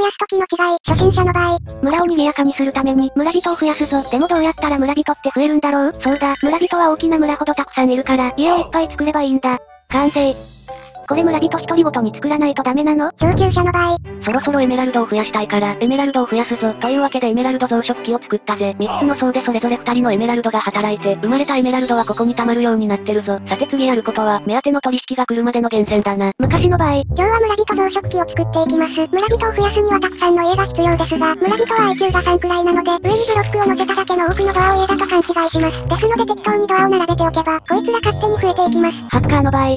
増やすときの違い。初心者の場合、村を賑やかにするために村人を増やすぞ。でもどうやったら村人って増えるんだろう。そうだ、村人は大きな村ほどたくさんいるから、家をいっぱい作ればいいんだ。完成。これ村人一人ごとに作らないとダメなの？上級者の場合、そろそろエメラルドを増やしたいから、エメラルドを増やすぞ。というわけでエメラルド増殖器を作ったぜ。3つの層でそれぞれ2人のエメラルドが働いて、生まれたエメラルドはここに溜まるようになってるぞ。さて次やることは、目当ての取引が来るまでの厳選だな。昔の場合、今日は村人増殖器を作っていきます。村人を増やすにはたくさんの家が必要ですが、村人は IQ が3くらいなので、上にブロックを乗せただけの多くのドアを家だと勘違いします。ですので適当にドアを並べておけば、こいつら勝手に増えていきます。ハッカーの場合、